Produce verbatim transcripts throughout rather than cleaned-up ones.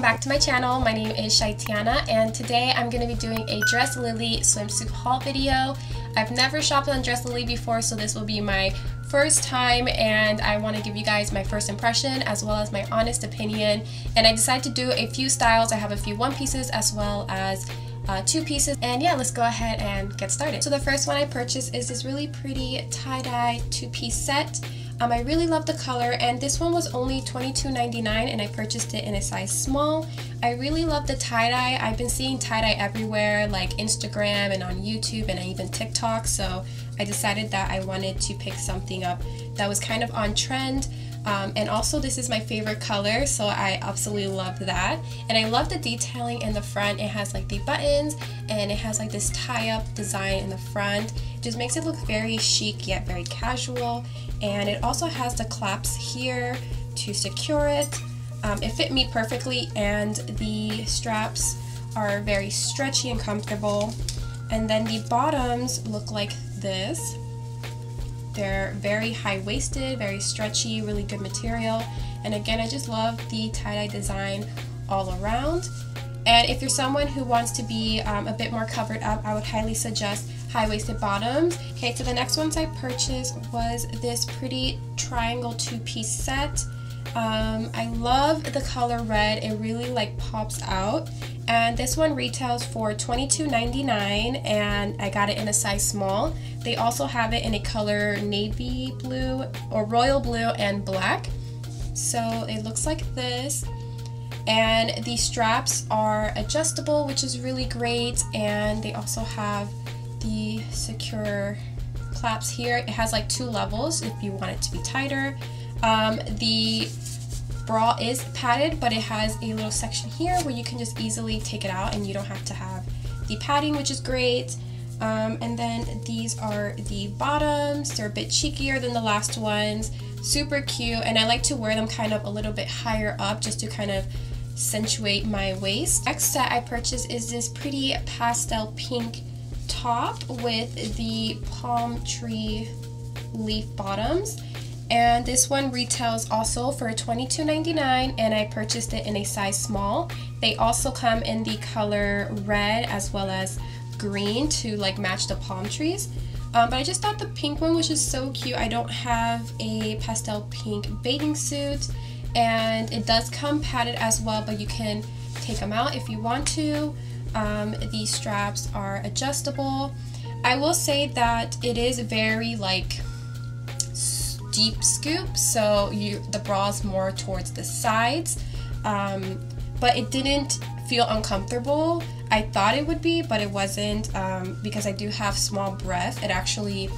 Back to my channel. My name is Shaytiana, and today I'm going to be doing a DressLily swimsuit haul video. I've never shopped on DressLily before, so this will be my first time, and I want to give you guys my first impression as well as my honest opinion. And I decided to do a few styles. I have a few one pieces as well as Uh, two pieces, and yeah, let's go ahead and get started. So the first one I purchased is this really pretty tie-dye two-piece set. Um, I really love the color, and this one was only twenty-two ninety-nine, and I purchased it in a size small. I really love the tie-dye. I've been seeing tie-dye everywhere, like Instagram and on YouTube and even TikTok, so I decided that I wanted to pick something up that was kind of on trend. Um, and also this is my favorite color, so I absolutely love that. And I love the detailing in the front. It has like the buttons, and it has like this tie-up design in the front. It just makes it look very chic yet very casual. And it also has the clasps here to secure it. Um, it fit me perfectly, and the straps are very stretchy and comfortable. And then the bottoms look like this. They're very high-waisted, very stretchy, really good material. And again, I just love the tie-dye design all around. And if you're someone who wants to be um, a bit more covered up, I would highly suggest high-waisted bottoms. Okay, so the next ones I purchased was this pretty triangle two-piece set. Um, I love the color red. It really like pops out. And this one retails for twenty-two ninety-nine, and I got it in a size small. They also have it in a color navy blue or royal blue and black. So it looks like this. And the straps are adjustable, which is really great. And they also have the secure clasps here. It has like two levels if you want it to be tighter. Um, the bra is padded, but it has a little section here where you can just easily take it out and you don't have to have the padding, which is great. Um, and then these are the bottoms. They're a bit cheekier than the last ones. Super cute, and I like to wear them kind of a little bit higher up just to kind of accentuate my waist. Next set I purchased is this pretty pastel pink top with the palm tree leaf bottoms. And this one retails also for twenty-two ninety-nine, and I purchased it in a size small. They also come in the color red as well as green to like match the palm trees. Um, but I just thought the pink one was just so cute. I don't have a pastel pink bathing suit, and it does come padded as well, but you can take them out if you want to. Um, the straps are adjustable. I will say that it is very like deep scoop, so you the bra's more towards the sides, um, but it didn't feel uncomfortable. I thought it would be, but it wasn't, um, because I do have small breasts. It actually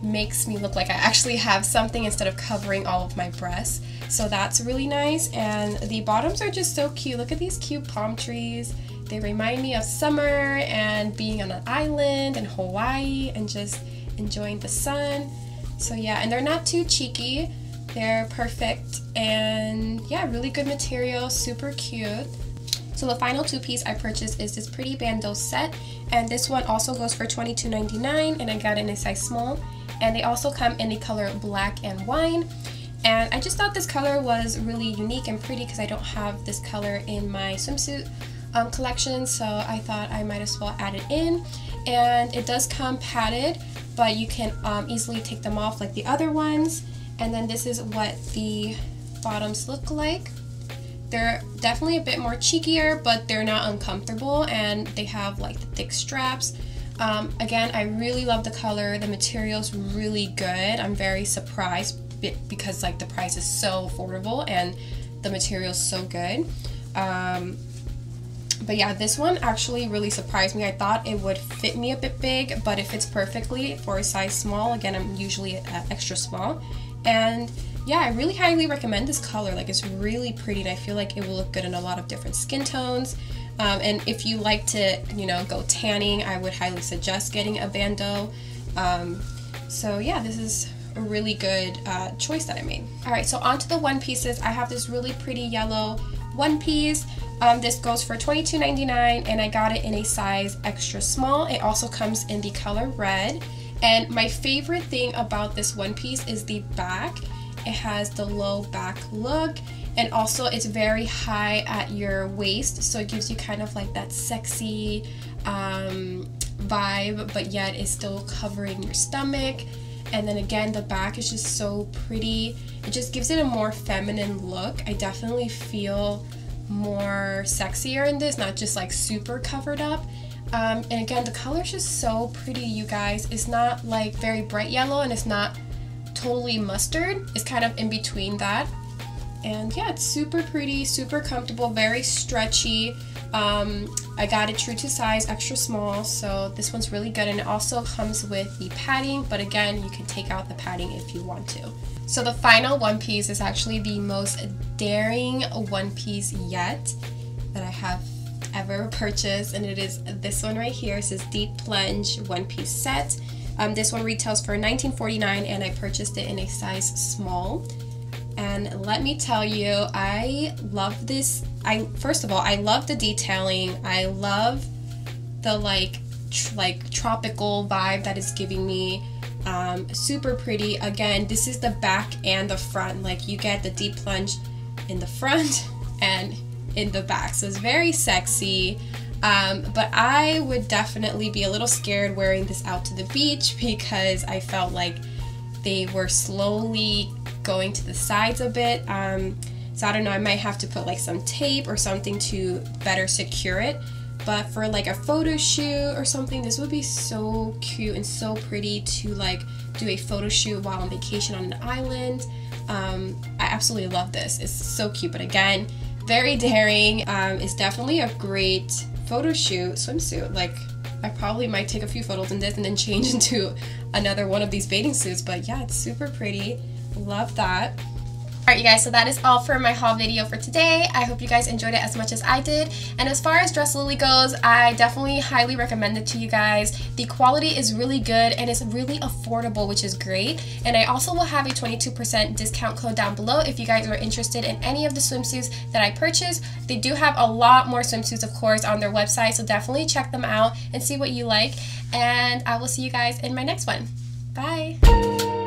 makes me look like I actually have something instead of covering all of my breasts, so that's really nice. And the bottoms are just so cute. Look at these cute palm trees. They remind me of summer and being on an island in Hawaii and just enjoying the sun. So yeah, and they're not too cheeky. They're perfect, and yeah, really good material, super cute. So the final two piece I purchased is this pretty bandeau set, and this one also goes for twenty-two ninety-nine, and I got it in a size small. And they also come in the color black and wine. And I just thought this color was really unique and pretty because I don't have this color in my swimsuit um, collection, so I thought I might as well add it in. And it does come padded, but you can um, easily take them off like the other ones. And then this is what the bottoms look like. They're definitely a bit more cheekier, but they're not uncomfortable, and they have like the thick straps. Um, again, I really love the color. The material's really good. I'm very surprised because like the price is so affordable and the material's so good. Um, But yeah, this one actually really surprised me. I thought it would fit me a bit big, but it fits perfectly for a size small. Again, I'm usually uh, extra small. And yeah, I really highly recommend this color. Like, it's really pretty, and I feel like it will look good in a lot of different skin tones. Um, and if you like to, you know, go tanning, I would highly suggest getting a bandeau. Um, so yeah, this is a really good uh, choice that I made. All right, so onto the one pieces. I have this really pretty yellow one piece. Um, this goes for twenty-two ninety-nine, and I got it in a size extra small. It also comes in the color red. And my favorite thing about this one piece is the back. It has the low back look, and also it's very high at your waist, so it gives you kind of like that sexy um, vibe, but yet it's still covering your stomach. And then again, the back is just so pretty. It just gives it a more feminine look. I definitely feel more sexier in this, not just like super covered up. Um, and again, the color is just so pretty, you guys. It's not like very bright yellow, and it's not totally mustard. It's kind of in between that. And yeah, it's super pretty, super comfortable, very stretchy. Um, I got it true to size, extra small, so this one's really good. And it also comes with the padding, but again, you can take out the padding if you want to. So the final one piece is actually the most daring one piece yet that I have ever purchased, and it is this one right here. It says Deep Plunge One Piece Set. Um, this one retails for nineteen forty-nine, and I purchased it in a size small. And let me tell you, I love this. I first of all, I love the detailing. I love the like tr like tropical vibe that it's giving me. Um, super pretty. Again, this is the back and the front. Like, you get the deep plunge in the front and in the back, so it's very sexy. Um, but I would definitely be a little scared wearing this out to the beach, because I felt like they were slowly going to the sides a bit. Um, so I don't know, I might have to put like some tape or something to better secure it. But for like a photo shoot or something, this would be so cute and so pretty to like do a photo shoot while on vacation on an island. Um, I absolutely love this. It's so cute, but again, very daring. Um, it's definitely a great photo shoot swimsuit. Like, I probably might take a few photos in this and then change into another one of these bathing suits. But yeah, it's super pretty. Love that. Alright, you guys, so that is all for my haul video for today. I hope you guys enjoyed it as much as I did. And as far as DressLily goes, I definitely highly recommend it to you guys. The quality is really good, and it's really affordable, which is great. And I also will have a twenty-two percent discount code down below if you guys are interested in any of the swimsuits that I purchased. They do have a lot more swimsuits, of course, on their website, so definitely check them out and see what you like. And I will see you guys in my next one. Bye!